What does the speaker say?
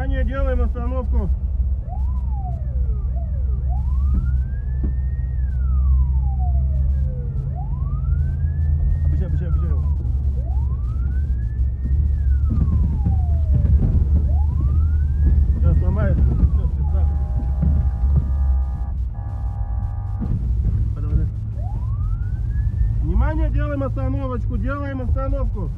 Внимание, делаем остановку. Внимание, делаем остановочку, делаем остановку.